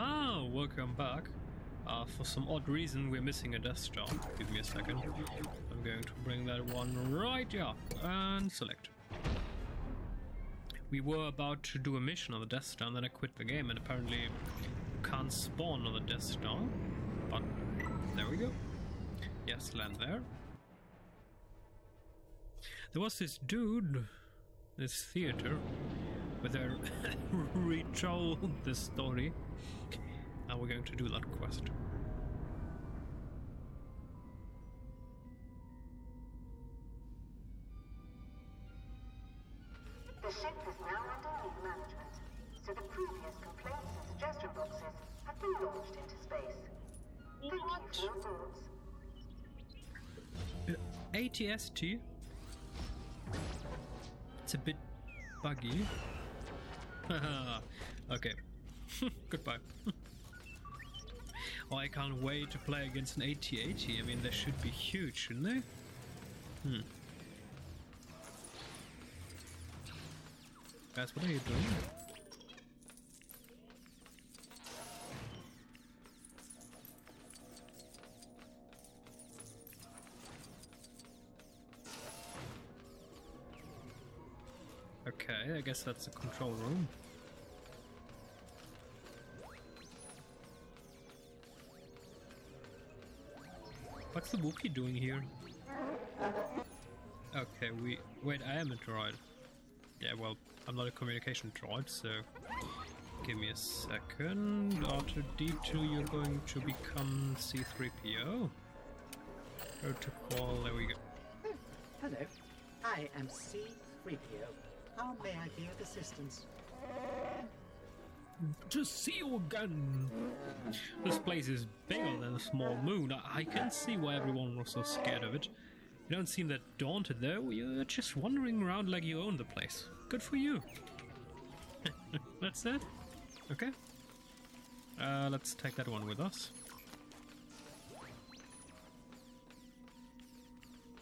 Ah, welcome back. For some odd reason, we're missing a Death Star. Give me a second. I'm going to bring that one right up and select. We were about to do a mission on the Death Star, and then I quit the game, and apparently can't spawn on the Death Star. But there we go. Yes, land there. There was this dude, this theater, where they retold this story. And we're going to do that quest. The ship is now under new management, so the previous complaints and suggestion boxes have been launched into space. Thank you for your thoughts. ATST. It's a bit buggy. Okay. Goodbye. Oh, I can't wait to play against an AT-AT. I mean, they should be huge, shouldn't they? Guys, what are you doing? Okay, I guess that's the control room. What's the Wookiee doing here? Okay, we... Wait, I am a droid. Yeah, well, I'm not a communication droid, so... Give me a second... R2-D2, you're going to become C-3PO. Protocol, there we go. Hello, I am C-3PO. How may I be of assistance? To see your gun! This place is bigger than a small moon. I can see why everyone was so scared of it. You don't seem that daunted though. You're just wandering around like you own the place. Good for you. That's it. Okay. Let's take that one with us.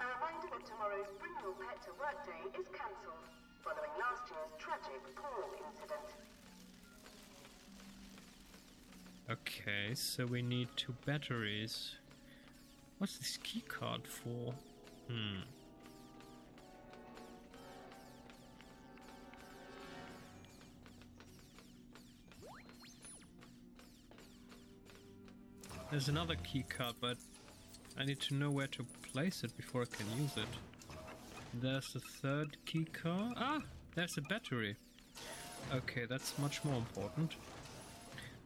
A reminder that tomorrow's Bring Your Pet to Work Day is cancelled, following last year's tragic Paul incident. Okay, so we need 2 batteries. What's this key card for? There's another key card, but I need to know where to place it before I can use it. There's the third key card. Ah, there's a battery. Okay, that's much more important.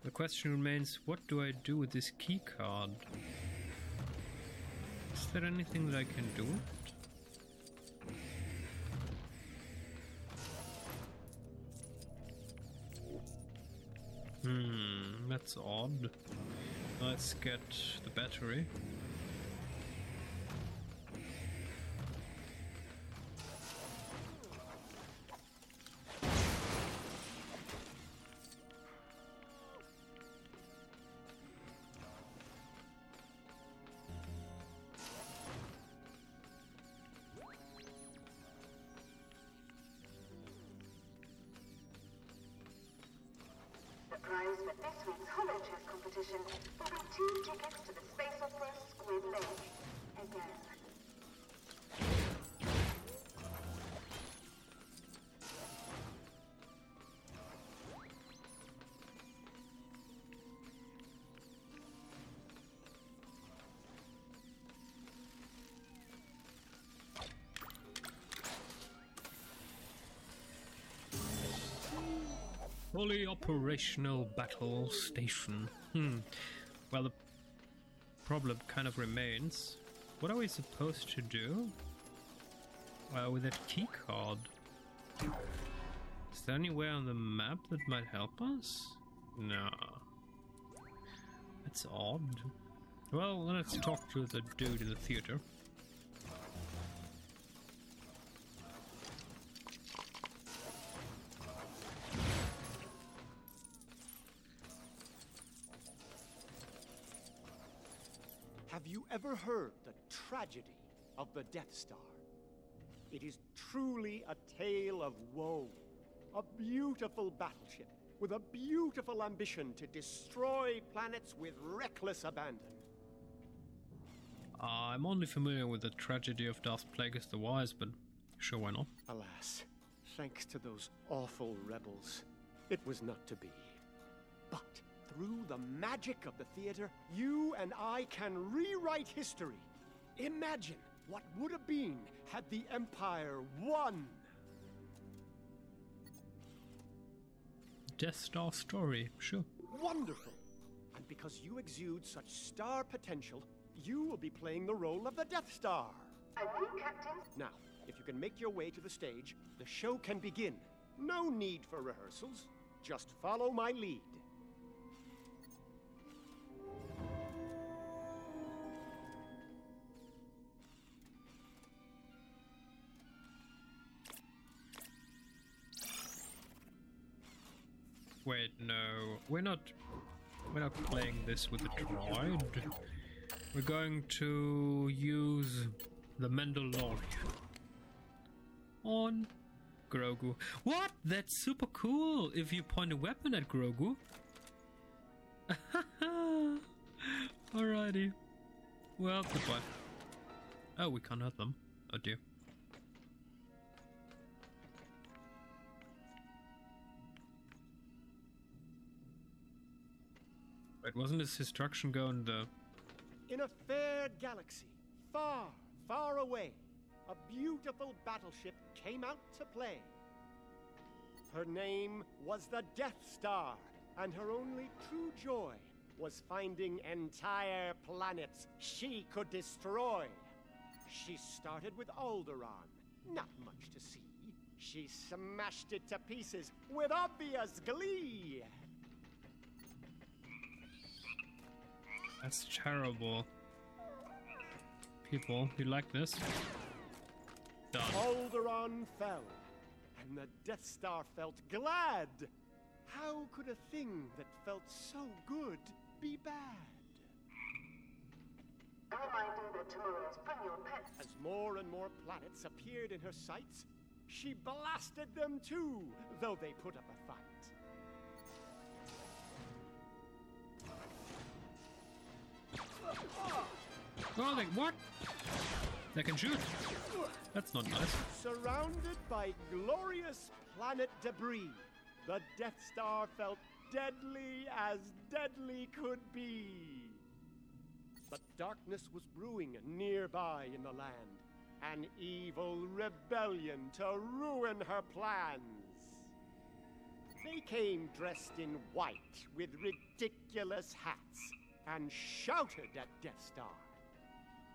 The question remains, what do I do with this key card? Is there anything that I can do? That's odd. Let's get the battery. The prize for this week's Hollow Chess competition will be 2 tickets to the space opera Squid Lake. Fully operational battle station. Well, the problem kind of remains. What are we supposed to do? Well, with that key card. Is there anywhere on the map that might help us? No. That's odd. Well, let's talk to the dude in the theater. Have you ever heard the tragedy of the Death Star? It is truly a tale of woe. A beautiful battleship with a beautiful ambition to destroy planets with reckless abandon. I'm only familiar with the tragedy of Darth Plagueis the Wise, but sure, why not? Alas, thanks to those awful rebels, it was not to be. But through the magic of the theater, you and I can rewrite history. Imagine what would have been had the Empire won. Death Star story, sure. Wonderful! And because you exude such star potential, you will be playing the role of the Death Star. I will, Captain. Now, if you can make your way to the stage, the show can begin. No need for rehearsals. Just follow my lead. Wait, no, we're not playing this with a droid. We're going to use the Mandalorian on Grogu. What? That's super cool if you point a weapon at Grogu. Alrighty. Well, goodbye. Oh, we can't hurt them. Oh dear. It wasn't his instruction going the... In a fair galaxy, far, far away, a beautiful battleship came out to play. Her name was the Death Star, and her only true joy was finding entire planets she could destroy. She started with Alderaan, not much to see. She smashed it to pieces with obvious glee. That's terrible. People, you like this? Done. Alderaan fell, and the Death Star felt glad. How could a thing that felt so good be bad? As more and more planets appeared in her sights, she blasted them too, though they put up a fight. Oh, they, what? They can shoot. That's not nice. Surrounded by glorious planet debris, the Death Star felt deadly as deadly could be. But darkness was brewing nearby in the land, an evil rebellion to ruin her plans. They came dressed in white with ridiculous hats and shouted at Death Star.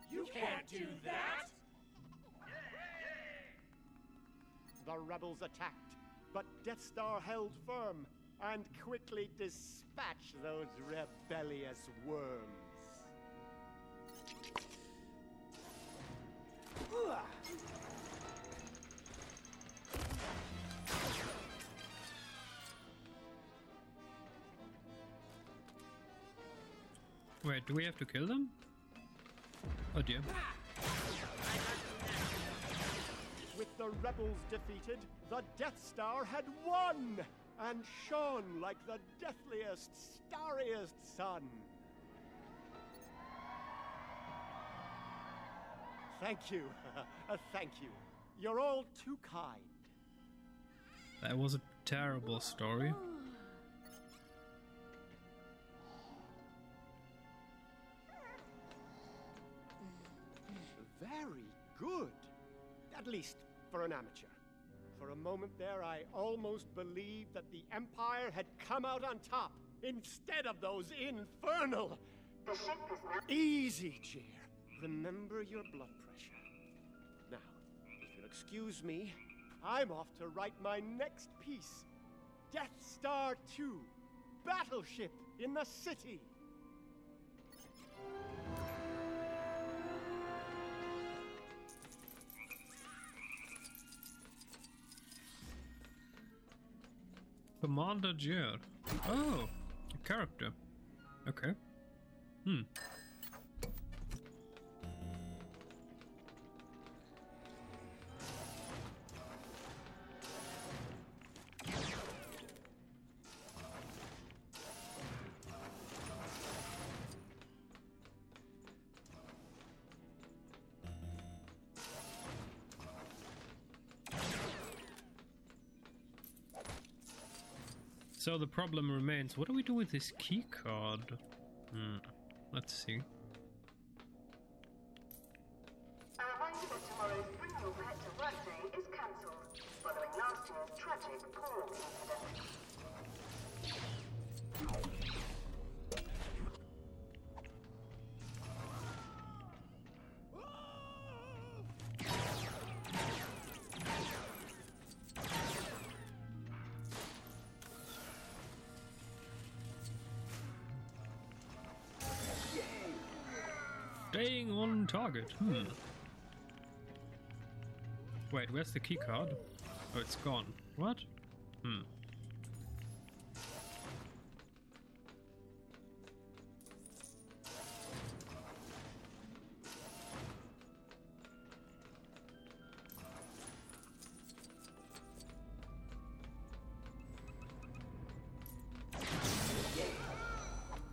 You can't do that! The rebels attacked, but Death Star held firm and quickly dispatched those rebellious worms. Wait, do we have to kill them? Oh dear. With the rebels defeated, the Death Star had won and shone like the deathliest, starriest sun. Thank you. Thank you. You're all too kind. That was a terrible story. Very good. At least for an amateur. For a moment there, I almost believed that the Empire had come out on top instead of those infernal... The ship is not... Easy, Jair. Remember your blood pressure. Now, if you'll excuse me, I'm off to write my next piece. Death Star 2, Battleship in the City. Commander Jair. Oh, a character. Okay. Hmm. So the problem remains, what do we do with this key card? Let's see. A reminder that tomorrow's Bring Your Pet to Work Day is cancelled, following last year's tragic pool incident. Staying on target. Wait, where's the key card? Oh, it's gone. What?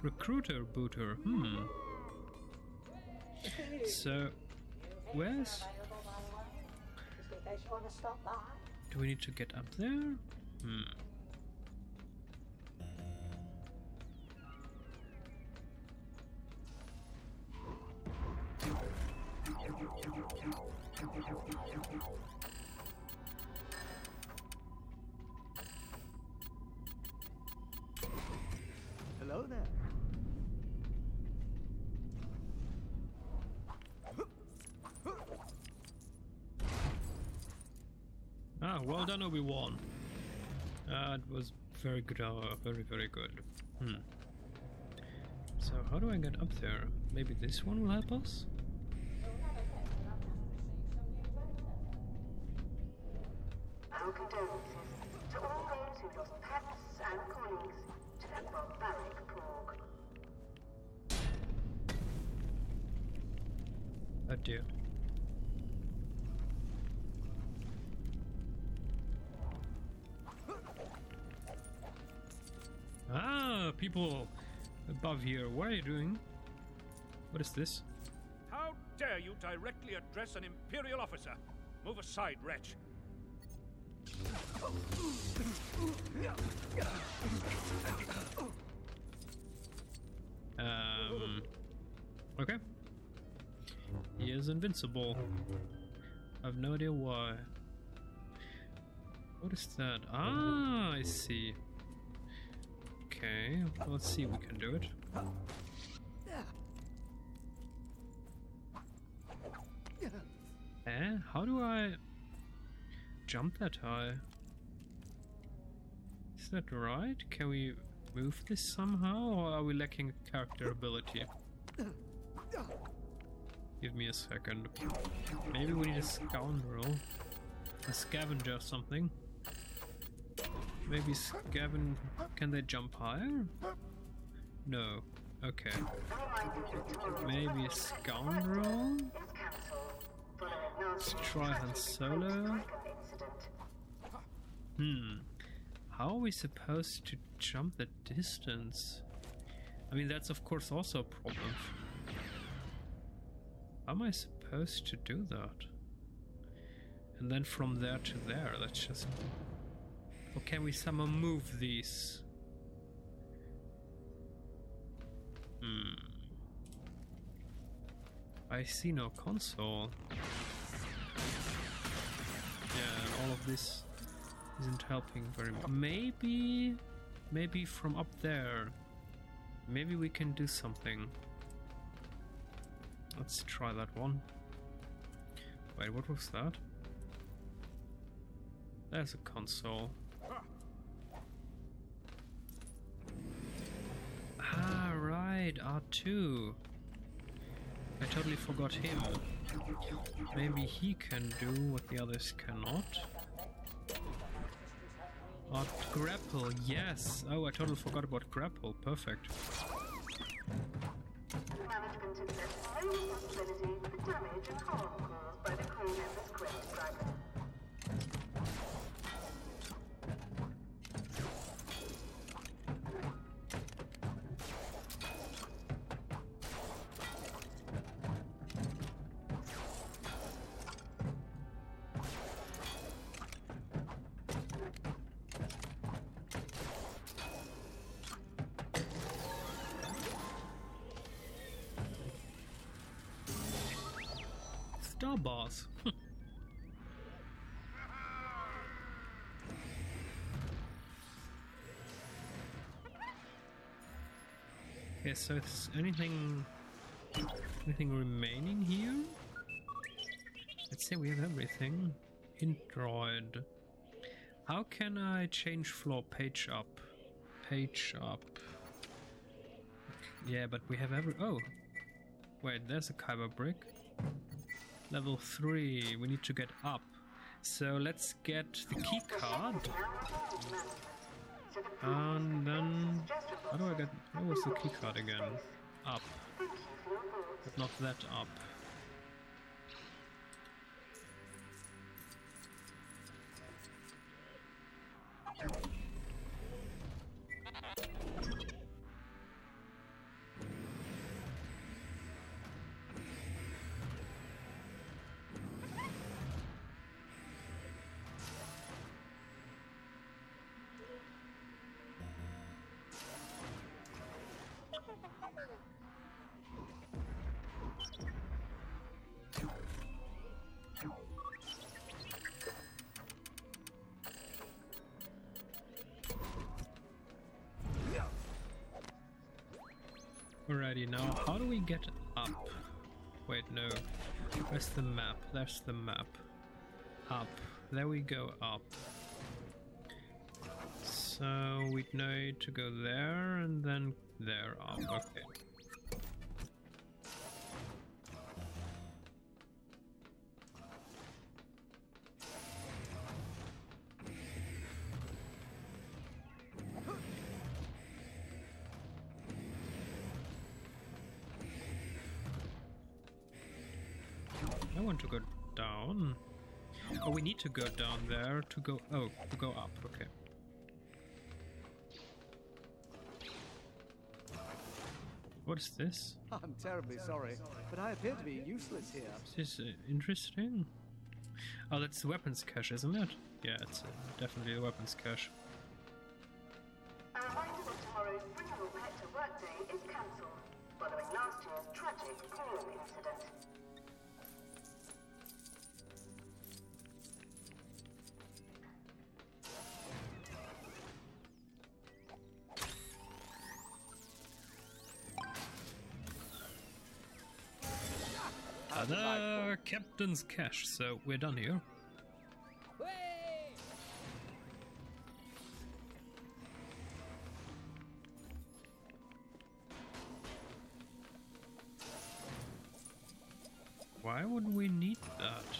Recruiter booter. So, where's... Do we need to get up there? Hello there. Ah, well done, Obi-Wan. It was very good hour, very, very good. So how do I get up there? Maybe this one will help us? Our condolences to all those who lost pets and colleagues to that barbaric plague. Adieu. Ah, people above here, what are you doing? What is this? How dare you directly address an Imperial officer? Move aside, wretch. Okay. He is invincible. I've no idea why. What is that? Ah, I see. Okay, let's see if we can do it. How do I jump that high? Is that right? Can we move this somehow, or are we lacking character ability? Give me a second. Maybe we need a scoundrel, a scavenger or something. Maybe Gavin, can they jump higher? No. Okay. Maybe a scoundrel? Let's try Han Solo. How are we supposed to jump that distance? I mean, that's of course also a problem. How am I supposed to do that? And then from there to there, that's just... Or can we somehow move these? I see no console. Yeah, and all of this isn't helping very much. Maybe from up there. Maybe we can do something. Let's try that one. Wait, what was that? There's a console. Ah, right, R2. I totally forgot him. Maybe he can do what the others cannot. Grapple, yes! Oh, I totally forgot about grapple. Perfect. Management accepts no responsibility for the damage and harm caused by the crew member's quest driver. star bars. Okay, so is anything remaining here? Let's say we have everything. Hint droid. How can I change floor? Page up. Page up. Yeah, but we have oh! Wait, there's a kyber brick. Level 3, we need to get up. So let's get the key card. And then... how do I get... where was the key card again? Up. But not that up. Alrighty, now how do we get up? Wait, no. Where's the map? There's the map. Up. There we go, up. So we need to go there and then there, up. Okay. I want to go down. Oh, we need to go down there to go... oh, to go up, okay. What is this? I'm terribly sorry, but I appear to be useless here. This is interesting. Oh, that's the weapons cache, isn't it? Yeah, it's definitely a weapons cache. A reminder that tomorrow's brutal Vector workday is cancelled, following last year's tragic coil incident. Another captain's cache, so we're done here. Whey! Why would we need that?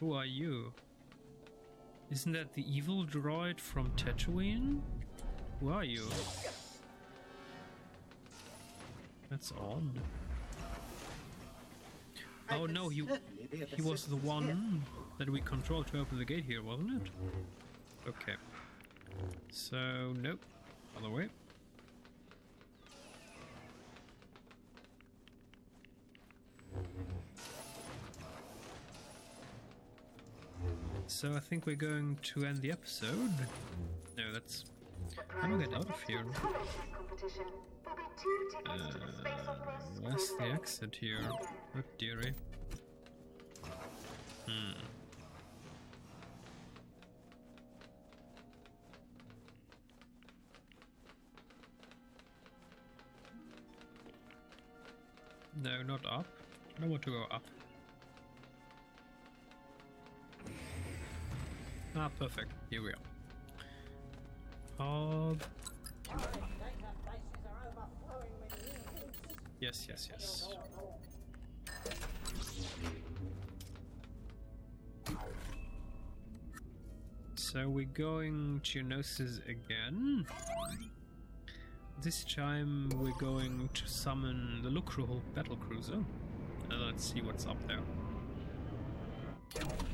Who are you? Isn't that the evil droid from Tatooine? Who are you? That's odd. Oh no, he was the one that we controlled to open the gate here, wasn't it? Okay. So, nope. Other way. So I think we're going to end the episode. No, that's... how do I get out of here? Where's the exit here? Oh dearie. No, not up. I don't want to go up. Ah, perfect. Here we are. Yes, yes, yes. So we're going to Geonosis again. This time we're going to summon the Lucruhul battlecruiser. Let's see what's up there.